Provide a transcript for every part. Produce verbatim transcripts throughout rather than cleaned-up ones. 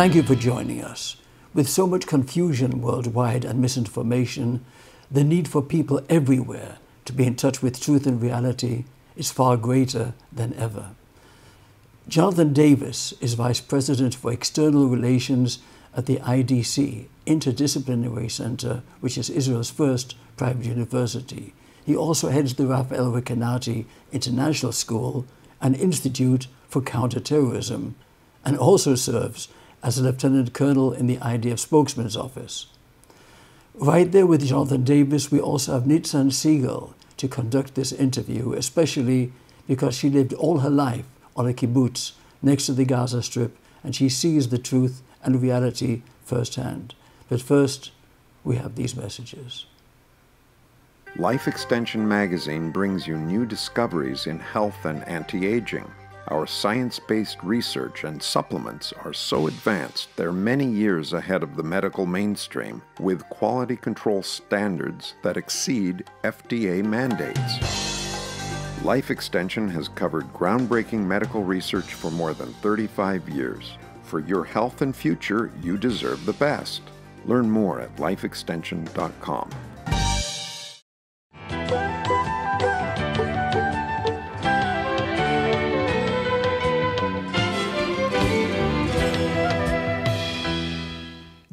Thank you for joining us. With so much confusion worldwide and misinformation, the need for people everywhere to be in touch with truth and reality is far greater than ever. Jonathan Davis is Vice President for External Relations at the I D C, Interdisciplinary Center, which is Israel's first private university. He also heads the Raphael Recanati International School and Institute for Counterterrorism, and also serves as a Lieutenant Colonel in the I D F Spokesman's Office. Right there with Jonathan Davis, we also have Nitzan Siegel to conduct this interview, especially because she lived all her life on a kibbutz next to the Gaza Strip, and she sees the truth and reality firsthand. But first, we have these messages. Life Extension magazine brings you new discoveries in health and anti-aging. Our science-based research and supplements are so advanced they're many years ahead of the medical mainstream, with quality control standards that exceed F D A mandates. Life Extension has covered groundbreaking medical research for more than thirty-five years. For your health and future, you deserve the best. Learn more at life extension dot com.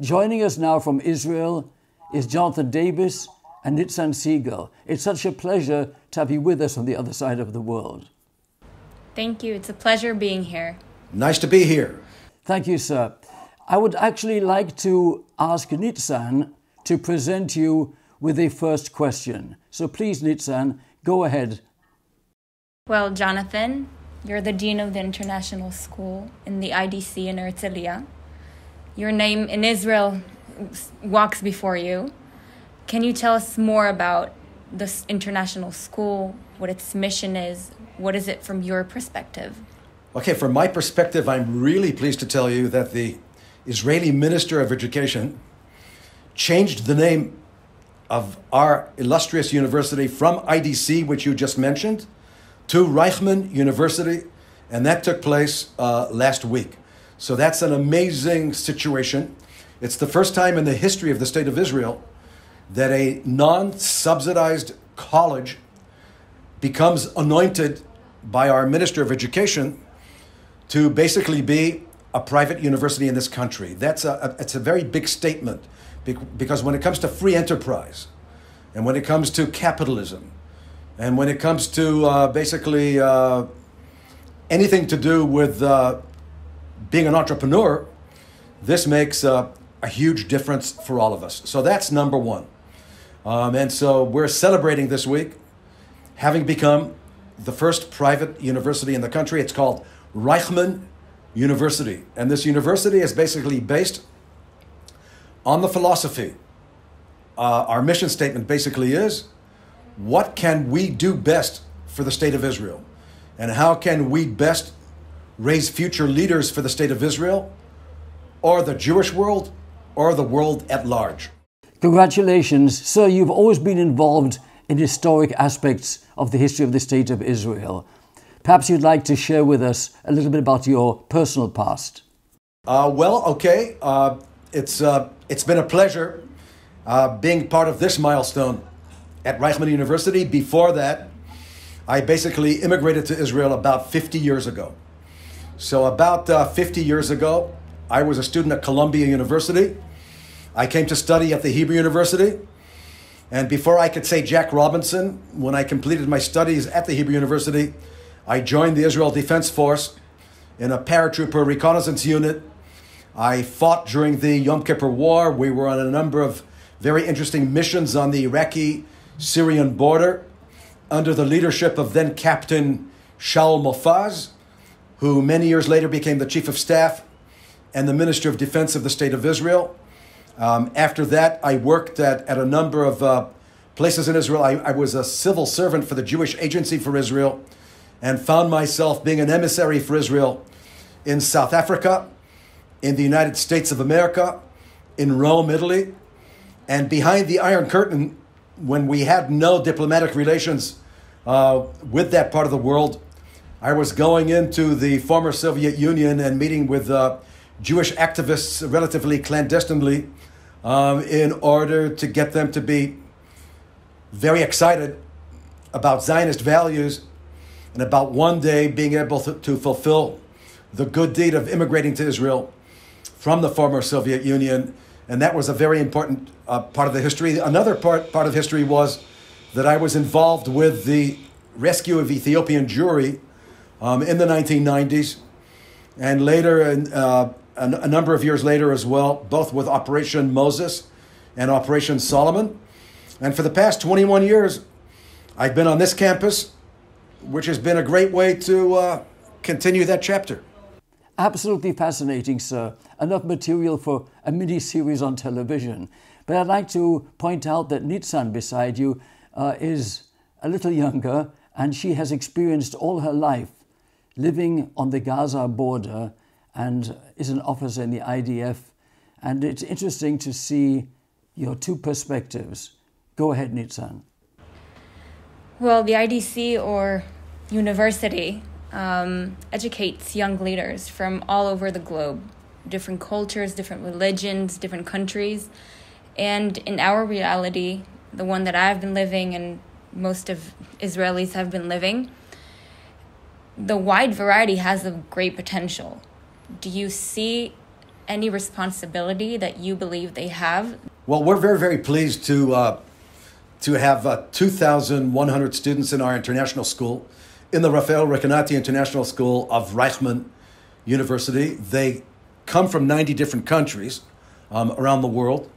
Joining us now from Israel is Jonathan Davis and Nitzan Siegel. It's such a pleasure to have you with us on the other side of the world. Thank you. It's a pleasure being here. Nice to be here. Thank you, sir. I would actually like to ask Nitzan to present you with a first question. So please, Nitzan, go ahead. Well, Jonathan, you're the Dean of the International School in the I D C in Herzliya. Your name in Israel walks before you. Can you tell us more about this international school, what its mission is? What is it from your perspective? Okay, from my perspective, I'm really pleased to tell you that the Israeli Minister of Education changed the name of our illustrious university from I D C, which you just mentioned, to Reichman University, and that took place uh, last week. So that's an amazing situation. It's the first time in the history of the State of Israel that a non-subsidized college becomes anointed by our Minister of Education to basically be a private university in this country. That's a, a, it's a very big statement, because when it comes to free enterprise, and when it comes to capitalism, and when it comes to uh, basically uh, anything to do with uh, being an entrepreneur, this makes uh, a huge difference for all of us. So that's number one. Um, and so we're celebrating this week, having become the first private university in the country. It's called Reichman University. And this university is basically based on the philosophy. Uh, our mission statement basically is, what can we do best for the State of Israel? And how can we best raise future leaders for the State of Israel, or the Jewish world, or the world at large? Congratulations. Sir, you've always been involved in historic aspects of the history of the State of Israel. Perhaps you'd like to share with us a little bit about your personal past. Uh, well, okay. Uh, it's, uh, it's been a pleasure uh, being part of this milestone at Reichman University. Before that, I basically immigrated to Israel about fifty years ago. So about uh, fifty years ago, I was a student at Columbia University. I came to study at the Hebrew University. And before I could say Jack Robinson, when I completed my studies at the Hebrew University, I joined the Israel Defense Force in a paratrooper reconnaissance unit. I fought during the Yom Kippur War. We were on a number of very interesting missions on the Iraqi-Syrian border under the leadership of then Captain Shaul Mofaz, who many years later became the Chief of Staff and the Minister of Defense of the State of Israel. Um, after that, I worked at, at a number of uh, places in Israel. I, I was a civil servant for the Jewish Agency for Israel, and found myself being an emissary for Israel in South Africa, in the United States of America, in Rome, Italy. And behind the Iron Curtain, when we had no diplomatic relations uh, with that part of the world, I was going into the former Soviet Union and meeting with uh, Jewish activists relatively clandestinely um, in order to get them to be very excited about Zionist values and about one day being able to, to fulfill the good deed of immigrating to Israel from the former Soviet Union. And that was a very important uh, part of the history. Another part, part of history was that I was involved with the rescue of Ethiopian Jewry um, in the nineteen nineties, and later, in, uh, a, a number of years later as well, both with Operation Moses and Operation Solomon. And for the past twenty-one years, I've been on this campus, which has been a great way to uh, continue that chapter. Absolutely fascinating, sir. Enough material for a mini-series on television. But I'd like to point out that Nitzan beside you uh, is a little younger, and she has experienced all her life living on the Gaza border and is an officer in the I D F. And it's interesting to see your two perspectives. Go ahead, Nitzan. Well, the I D C, or university, um, educates young leaders from all over the globe, different cultures, different religions, different countries. And in our reality, the one that I've been living and most of Israelis have been living, the wide variety has a great potential. Do you see any responsibility that you believe they have? Well, we're very, very pleased to, uh, to have uh, two thousand one hundred students in our international school, in the Raphael Recanati International School of Reichman University. They come from ninety different countries um, around the world.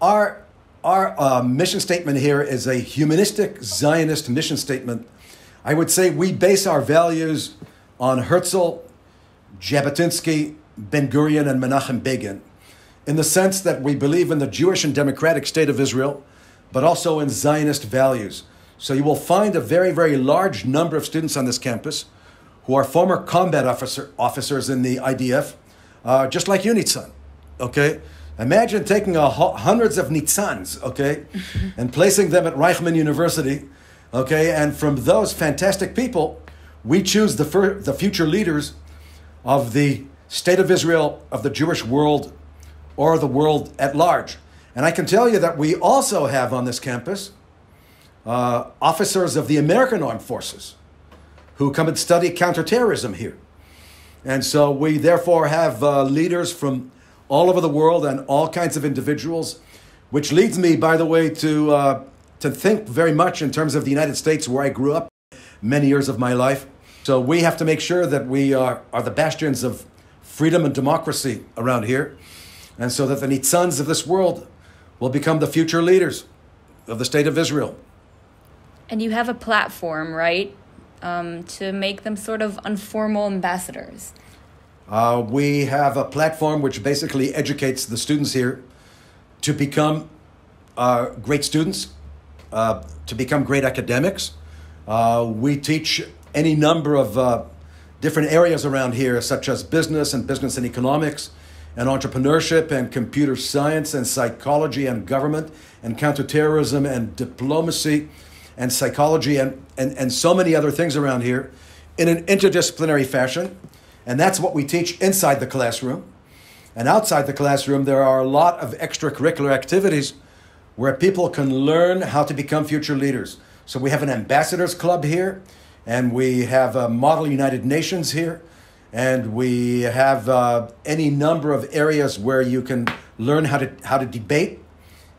Our, our uh, mission statement here is a humanistic Zionist mission statement. I would say we base our values on Herzl, Jabotinsky, Ben-Gurion, and Menachem Begin, in the sense that we believe in the Jewish and democratic state of Israel, but also in Zionist values. So you will find a very, very large number of students on this campus who are former combat officer, officers in the I D F, uh, just like you, Nitzan, okay? Imagine taking a, hundreds of Nitzans, okay, and placing them at Reichman University, okay, and from those fantastic people, we choose the, fir the future leaders of the state of Israel, of the Jewish world, or the world at large. And I can tell you that we also have on this campus uh, officers of the American Armed Forces who come and study counterterrorism here. And so we therefore have uh, leaders from all over the world and all kinds of individuals, which leads me, by the way, to uh, to think very much in terms of the United States, where I grew up many years of my life. So we have to make sure that we are, are the bastions of freedom and democracy around here, and so that the Nitzans of this world will become the future leaders of the state of Israel. And you have a platform, right, um, to make them sort of informal ambassadors. Uh, we have a platform which basically educates the students here to become uh, great students, Uh, to become great academics. Uh, we teach any number of uh, different areas around here, such as business and business and economics and entrepreneurship and computer science and psychology and government and counterterrorism and diplomacy and psychology and, and, and so many other things around here in an interdisciplinary fashion. And that's what we teach inside the classroom. And outside the classroom, there are a lot of extracurricular activities where people can learn how to become future leaders. So we have an ambassadors club here, and we have a model United Nations here, and we have uh, any number of areas where you can learn how to, how to debate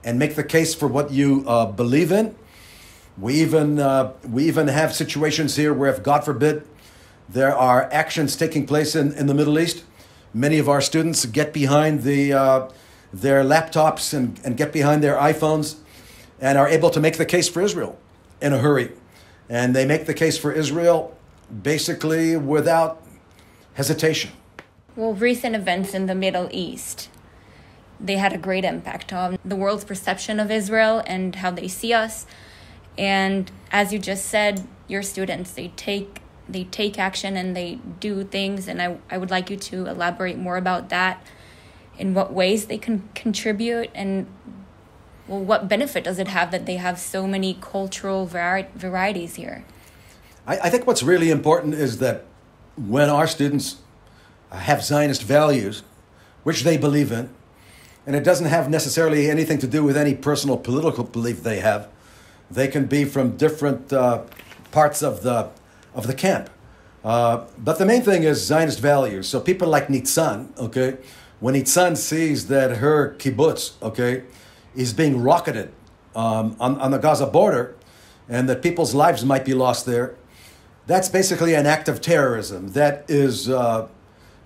and make the case for what you uh, believe in. We even, uh, we even have situations here where, if God forbid, there are actions taking place in, in the Middle East, many of our students get behind the uh, their laptops and, and get behind their iPhones and are able to make the case for Israel in a hurry. And they make the case for Israel basically without hesitation. Well, recent events in the Middle East, they had a great impact on the world's perception of Israel and how they see us. And as you just said, your students, they take, they take action and they do things. And I, I would like you to elaborate more about that, in what ways they can contribute, and well, what benefit does it have that they have so many cultural var varieties here? I, I think what's really important is that when our students have Zionist values, which they believe in, and it doesn't have necessarily anything to do with any personal political belief they have. They can be from different uh, parts of the of the camp. Uh, but the main thing is Zionist values. So people like Nitzan, okay, when Nitzan sees that her kibbutz, okay, is being rocketed um, on, on the Gaza border and that people's lives might be lost there, that's basically an act of terrorism. That is uh,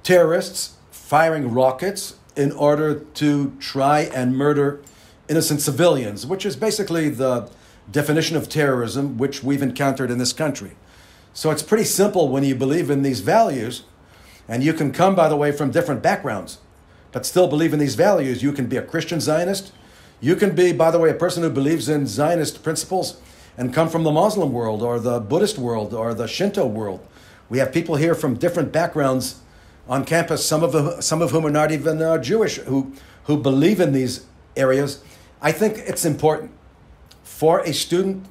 terrorists firing rockets in order to try and murder innocent civilians, which is basically the definition of terrorism which we've encountered in this country. So it's pretty simple when you believe in these values, and you can come, by the way, from different backgrounds, but still believe in these values. You can be a Christian Zionist. You can be, by the way, a person who believes in Zionist principles and come from the Muslim world or the Buddhist world or the Shinto world. We have people here from different backgrounds on campus, some of them, some of whom are not even uh, Jewish, who, who believe in these areas. I think it's important for a student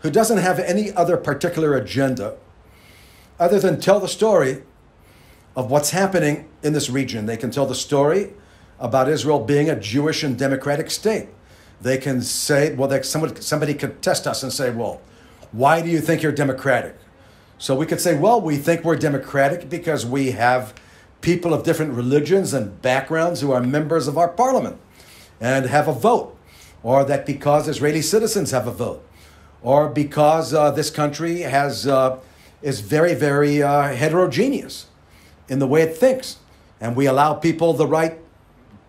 who doesn't have any other particular agenda other than tell the story of what's happening in this region. They can tell the story about Israel being a Jewish and democratic state. They can say, well, they, somebody, somebody could test us and say, well, why do you think you're democratic? So we could say, well, we think we're democratic because we have people of different religions and backgrounds who are members of our parliament and have a vote, or that because Israeli citizens have a vote, or because uh, this country has uh, is very, very uh, heterogeneous in the way it thinks. And we allow people the right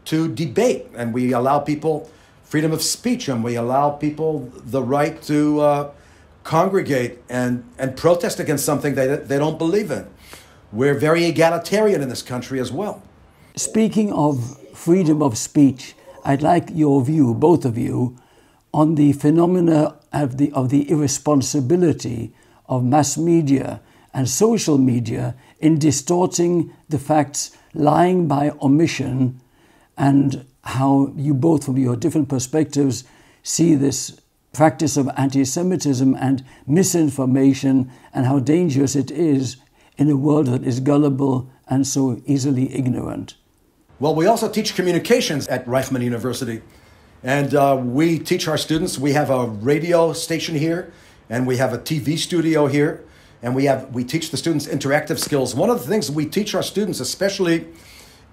to debate, and we allow people freedom of speech, and we allow people the right to uh, congregate and, and protest against something they, they don't believe in. We're very egalitarian in this country as well. Speaking of freedom of speech, I'd like your view, both of you, on the phenomena of the, of the irresponsibility of mass media and social media in distorting the facts, lying by omission, and how you both from your different perspectives see this practice of anti-Semitism and misinformation and how dangerous it is in a world that is gullible and so easily ignorant. Well, we also teach communications at Reichman University, and uh, we teach our students. We have a radio station here, and we have a T V studio here, and we have we teach the students interactive skills. One of the things we teach our students, especially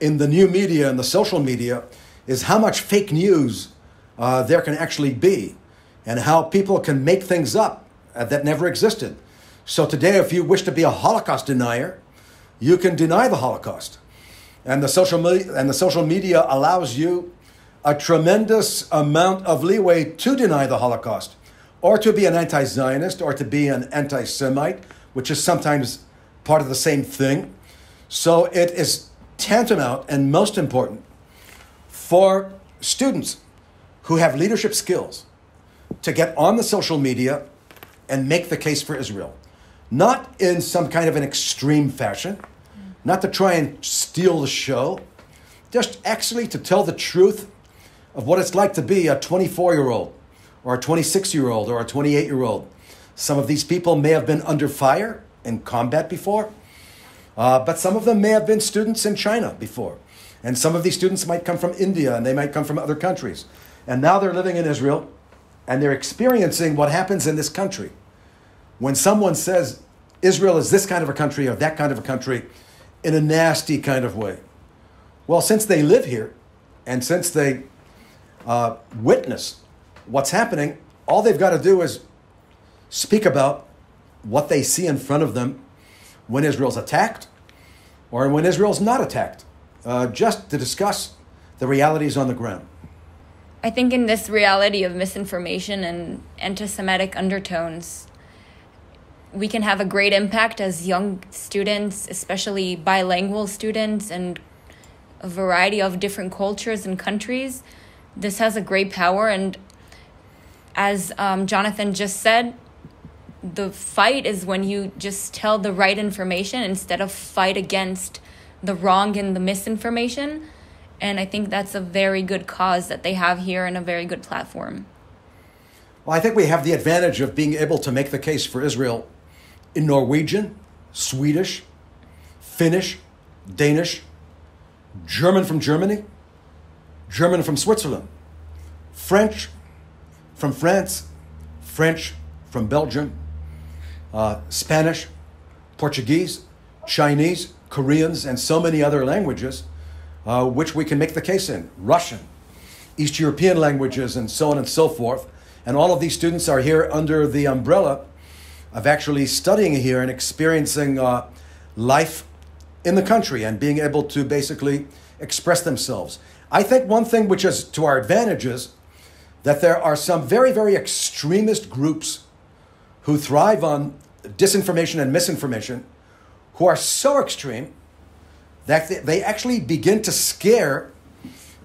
in the new media and the social media, is how much fake news uh, there can actually be, and how people can make things up uh, that never existed. So today, if you wish to be a Holocaust denier, you can deny the Holocaust. And the social me- and the social media allows you a tremendous amount of leeway to deny the Holocaust, or to be an anti-Zionist, or to be an anti-Semite, which is sometimes part of the same thing. So it is tantamount and most important for students who have leadership skills to get on the social media and make the case for Israel, not in some kind of an extreme fashion, not to try and steal the show, just actually to tell the truth of what it's like to be a twenty-four-year-old or a twenty-six-year-old or a twenty-eight-year-old. Some of these people may have been under fire in combat before, uh, but some of them may have been students in China before. And some of these students might come from India, and they might come from other countries. And now they're living in Israel, and they're experiencing what happens in this country. When someone says Israel is this kind of a country or that kind of a country in a nasty kind of way. Well, since they live here, and since they uh, witness what's happening, all they've got to do is speak about what they see in front of them when Israel's attacked or when Israel's not attacked. Uh, just to discuss the realities on the ground. I think in this reality of misinformation and anti-Semitic undertones, we can have a great impact as young students, especially bilingual students and a variety of different cultures and countries. This has a great power, and as um, Jonathan just said, the fight is when you just tell the right information instead of fight against the wrong and the misinformation. And I think that's a very good cause that they have here and a very good platform. Well, I think we have the advantage of being able to make the case for Israel in Norwegian, Swedish, Finnish, Danish, German from Germany, German from Switzerland, French from France, French from Belgium, uh, Spanish, Portuguese, Chinese, Koreans, and so many other languages uh, which we can make the case in, Russian, East European languages, and so on and so forth. And all of these students are here under the umbrella of actually studying here and experiencing uh, life in the country and being able to basically express themselves. I think one thing which is to our advantage is that there are some very, very extremist groups who thrive on disinformation and misinformation, who are so extreme that they actually begin to scare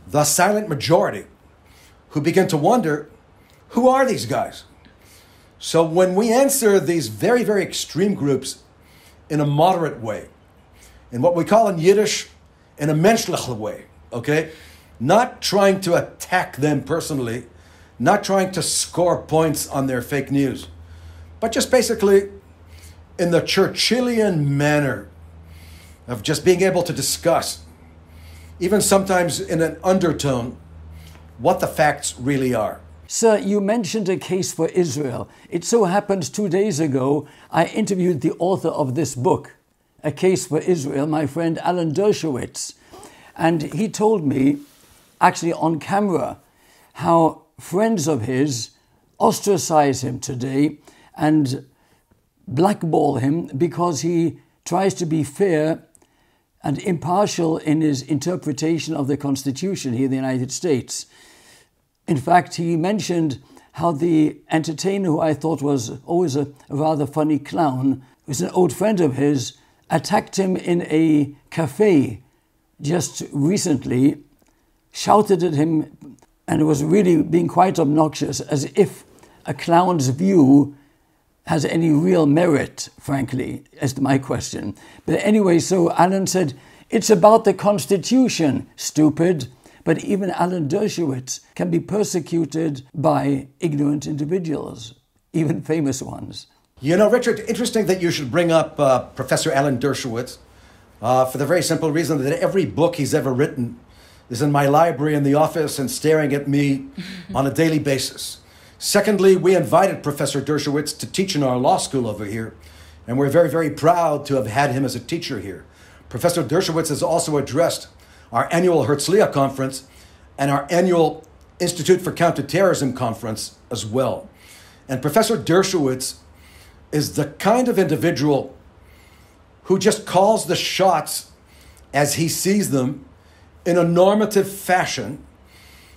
the silent majority, who begin to wonder, who are these guys? So when we answer these very, very extreme groups in a moderate way, in what we call in Yiddish, in a menschliche way, okay? Not trying to attack them personally, not trying to score points on their fake news, but just basically in the Churchillian manner of just being able to discuss, even sometimes in an undertone, what the facts really are. Sir, you mentioned a case for Israel. It so happened two days ago, I interviewed the author of this book, A Case for Israel, my friend Alan Dershowitz. And he told me, actually on camera, how friends of his ostracize him today and blackball him because he tries to be fair and impartial in his interpretation of the Constitution here in the United States. In fact, he mentioned how the entertainer, who I thought was always a rather funny clown, who's an old friend of his, attacked him in a cafe just recently, shouted at him, and was really being quite obnoxious, as if a clown's view has any real merit, frankly, as to my question. But anyway, so Alan said, it's about the Constitution, stupid. But even Alan Dershowitz can be persecuted by ignorant individuals, even famous ones. You know, Richard, interesting that you should bring up uh, Professor Alan Dershowitz uh, for the very simple reason that every book he's ever written is in my library in the office and staring at me on a daily basis. Secondly, we invited Professor Dershowitz to teach in our law school over here, and we're very, very proud to have had him as a teacher here. Professor Dershowitz has also addressed our annual Herzliya conference and our annual Institute for Counterterrorism conference as well. And Professor Dershowitz is the kind of individual who just calls the shots as he sees them in a normative fashion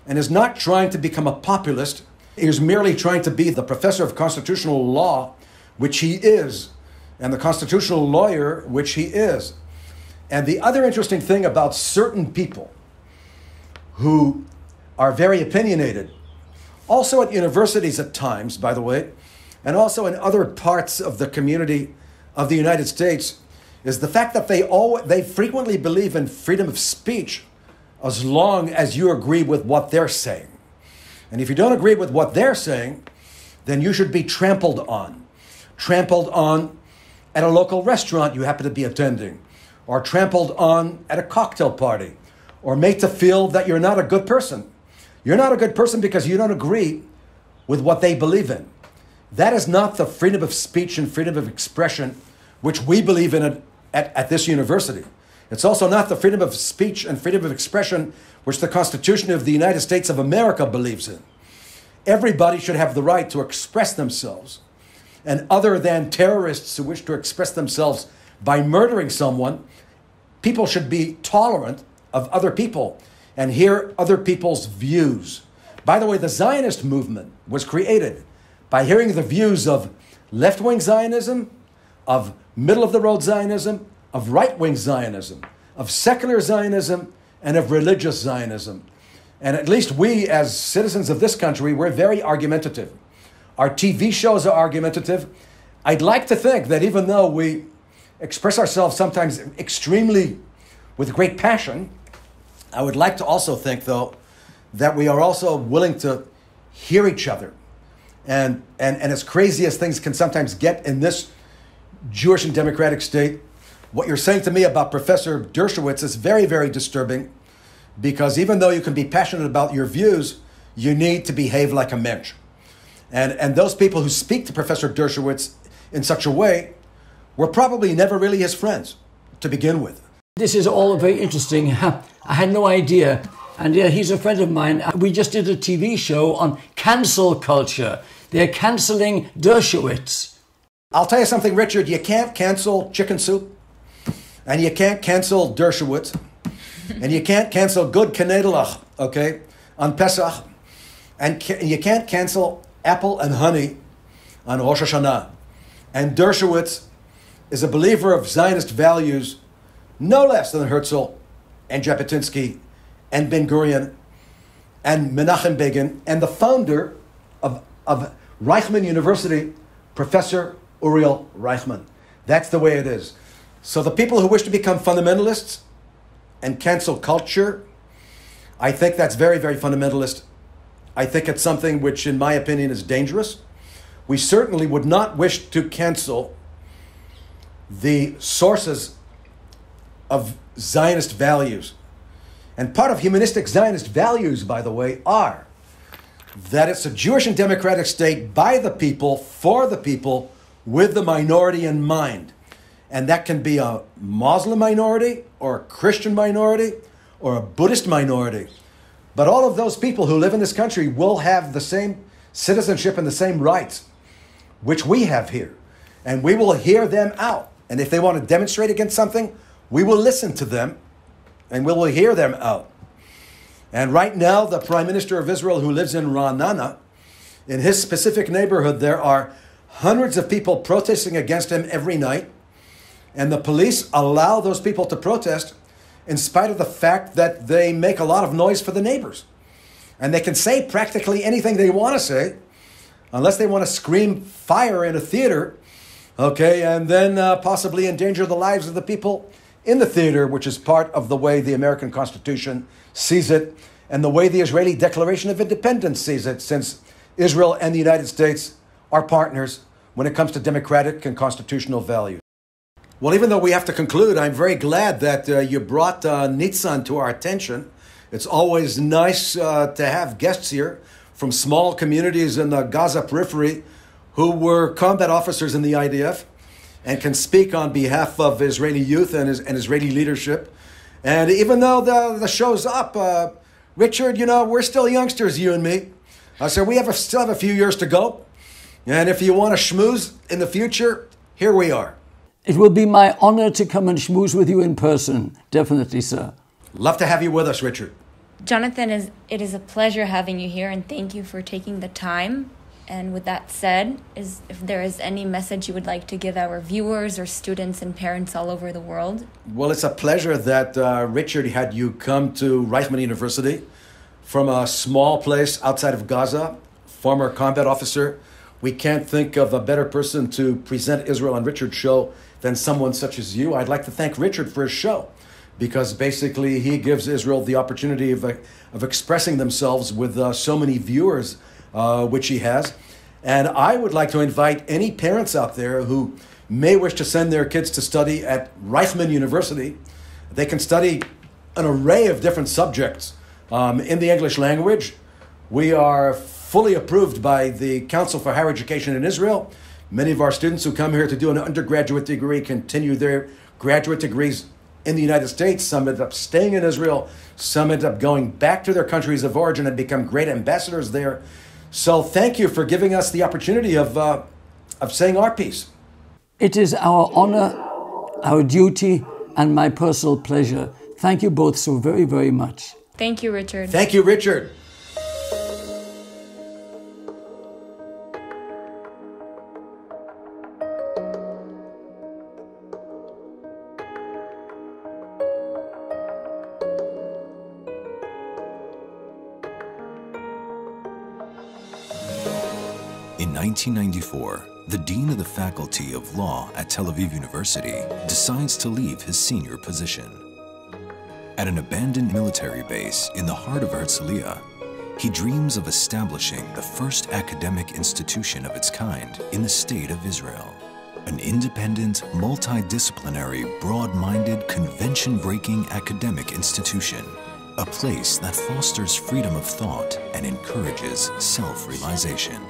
and is not trying to become a populist. He is merely trying to be the professor of constitutional law, which he is, and the constitutional lawyer, which he is. And the other interesting thing about certain people who are very opinionated, also at universities at times, by the way, and also in other parts of the community of the United States, is the fact that they, always, they frequently believe in freedom of speech as long as you agree with what they're saying. And if you don't agree with what they're saying, then you should be trampled on. Trampled on at a local restaurant you happen to be attending, or trampled on at a cocktail party, or made to feel that you're not a good person. You're not a good person because you don't agree with what they believe in. That is not the freedom of speech and freedom of expression which we believe in at, at, at this university. It's also not the freedom of speech and freedom of expression which the Constitution of the United States of America believes in. Everybody should have the right to express themselves. And other than terrorists who wish to express themselves by murdering someone, people should be tolerant of other people and hear other people's views. By the way, the Zionist movement was created by hearing the views of left-wing Zionism, of middle-of-the-road Zionism, of right-wing Zionism, of secular Zionism, and of religious Zionism. And at least we, as citizens of this country, we're very argumentative. Our T V shows are argumentative. I'd like to think that even though we express ourselves sometimes extremely with great passion, I would like to also think, though, that we are also willing to hear each other. And, and, and as crazy as things can sometimes get in this Jewish and democratic state, What you're saying to me about Professor Dershowitz is very, very disturbing, because even though you can be passionate about your views, you need to behave like a mensch. And, and those people who speak to Professor Dershowitz in such a way were probably never really his friends to begin with. This is all very interesting. I had no idea. And yeah, he's a friend of mine. We just did a T V show on cancel culture. They're canceling Dershowitz. I'll tell you something, Richard. You can't cancel chicken soup. And you can't cancel Dershowitz. And you can't cancel Good Knedelach, okay, on Pesach. And ca you can't cancel apple and honey on Rosh Hashanah. And Dershowitz is a believer of Zionist values no less than Herzl and Jabotinsky and Ben-Gurion and Menachem Begin and the founder of, of Reichman University, Professor Uriel Reichman. That's the way it is. So the people who wish to become fundamentalists and cancel culture, I think that's very, very fundamentalist. I think it's something which, in my opinion, is dangerous. We certainly would not wish to cancel the sources of Zionist values. And part of humanistic Zionist values, by the way, are that it's a Jewish and democratic state by the people, for the people, with the minority in mind. And that can be a Muslim minority, or a Christian minority, or a Buddhist minority. But all of those people who live in this country will have the same citizenship and the same rights, which we have here. And we will hear them out. And if they want to demonstrate against something, we will listen to them, and we will hear them out. And right now, the Prime Minister of Israel, who lives in Ranana, in his specific neighborhood, there are hundreds of people protesting against him every night. And the police allow those people to protest in spite of the fact that they make a lot of noise for the neighbors. And they can say practically anything they want to say, unless they want to scream fire in a theater, okay, and then uh, possibly endanger the lives of the people in the theater, which is part of the way the American Constitution sees it and the way the Israeli Declaration of Independence sees it, since Israel and the United States are partners when it comes to democratic and constitutional values. Well, even though we have to conclude, I'm very glad that uh, you brought uh, Nitzan to our attention. It's always nice uh, to have guests here from small communities in the Gaza periphery who were combat officers in the I D F and can speak on behalf of Israeli youth and, and Israeli leadership. And even though the, the show's up, uh, Richard, you know, we're still youngsters, you and me. Uh, so we have a, still have a few years to go. And if you want to schmooze in the future, here we are. It will be my honor to come and schmooze with you in person. Definitely, sir. Love to have you with us, Richard. Jonathan, is, it is a pleasure having you here, and thank you for taking the time. And with that said, is, if there is any message you would like to give our viewers or students and parents all over the world? Well, it's a pleasure that uh, Richard had you come to Reichman University from a small place outside of Gaza, former combat officer. We can't think of a better person to present Israel on Richard's show than someone such as you. I'd like to thank Richard for his show, because basically he gives Israel the opportunity of, of expressing themselves with uh, so many viewers, uh, which he has. And I would like to invite any parents out there who may wish to send their kids to study at Reichman University. They can study an array of different subjects um, in the English language. We are fully approved by the Council for Higher Education in Israel. Many of our students who come here to do an undergraduate degree continue their graduate degrees in the United States. Some end up staying in Israel. Some end up going back to their countries of origin and become great ambassadors there. So thank you for giving us the opportunity of, uh, of saying our piece. It is our honor, our duty, and my personal pleasure. Thank you both so very, very much. Thank you, Richard. Thank you, Richard. In nineteen ninety-four, the dean of the faculty of law at Tel Aviv University decides to leave his senior position. At an abandoned military base in the heart of Herzliya, he dreams of establishing the first academic institution of its kind in the state of Israel. an independent, multidisciplinary, broad-minded, convention-breaking academic institution, a place that fosters freedom of thought and encourages self-realization.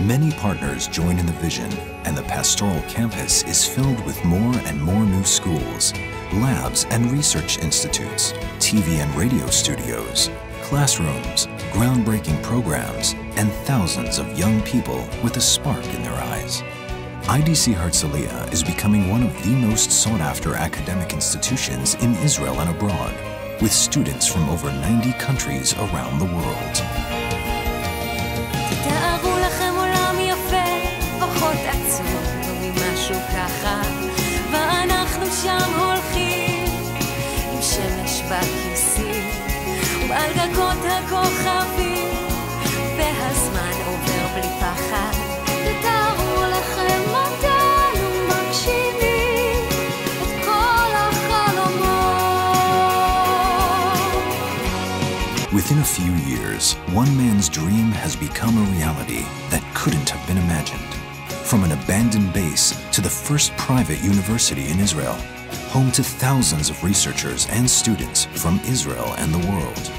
Many partners join in the vision, and the pastoral campus is filled with more and more new schools, labs and research institutes, T V and radio studios, classrooms, groundbreaking programs, and thousands of young people with a spark in their eyes. I D C Herzliya is becoming one of the most sought-after academic institutions in Israel and abroad, with students from over ninety countries around the world. Within a few years, one man's dream has become a reality that couldn't have been imagined. From an abandoned base to the first private university in Israel, home to thousands of researchers and students from Israel and the world.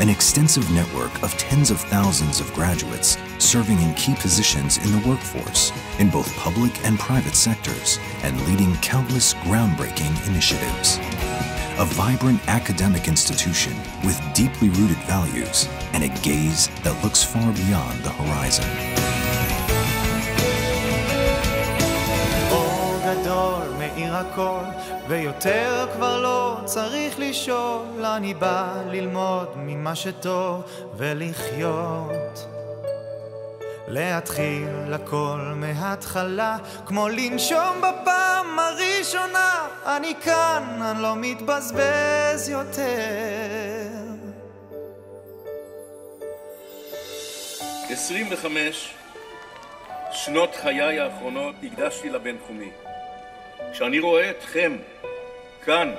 An extensive network of tens of thousands of graduates serving in key positions in the workforce, in both public and private sectors, and leading countless groundbreaking initiatives. A vibrant academic institution with deeply rooted values and a gaze that looks far beyond the horizon. הכל, ויותר כבר לא צריך לשאול, אני בא ללמוד ממה שטוב ולחיות, להתחיל לכל מההתחלה, כמו לנשום בפעם הראשונה, אני כאן, אני לא מתבזבז יותר. עשרים וחמש שנות חיי האחרונות הקדשתי לבינתחומי. כשאני רואה אתכם, כאן,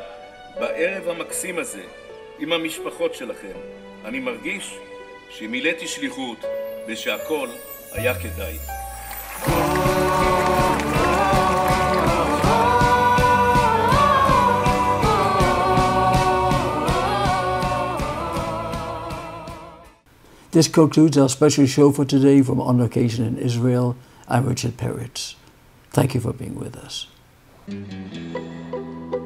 בערב המקסים הזה, עם המשפחות שלכם, אני מרגיש שמילאתי שליחות ושהכל היה כדאי. This concludes our special show for today from On Location in Israel. I'm Richard Peritz. Thank you for being with us. Thank you.